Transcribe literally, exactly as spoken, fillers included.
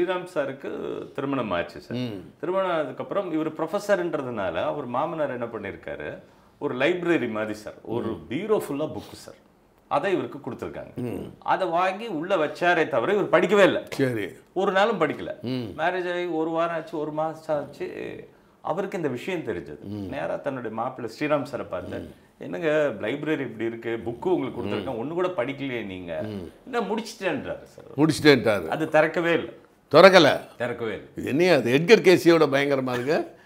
Sriram sir திருமணம் ஆச்சு sir திருமணம் அதுக்கு அப்புறம் இவர் professorன்றதனால அவர் மாமனார் என்ன பண்ணிருக்காரு ஒரு library மாதிரி சார் ஒரு bureau full of books sir அதை இவருக்கு கொடுத்திருக்காங்க அத வாங்கி உள்ள வச்சாரே தவிர இவர் படிக்கவே இல்ல சரி ஒரு நாளும் படிக்கல மேரேஜ் ஆகி ஒரு வாரம் ஆச்சு ஒரு மாசம் ஆச்சு அவருக்கு இந்த விஷயம் தெரிஞ்சது நேரா தன்னுடைய மாப்பிள்ளை ஸ்ரீராம் சார் பார்த்தார் என்னங்க library இப்படி இருக்கு book உங்களுக்கு கொடுத்திருக்கேன் ஒண்ணு கூட படிக்கலையே நீங்க என்ன முடிச்சிட்டேன்றாரு சார் முடிச்சிட்டேன்றாரு அது தரக்கவே இல்ல Tarakala. Tharakoil. This is Edgar Casey.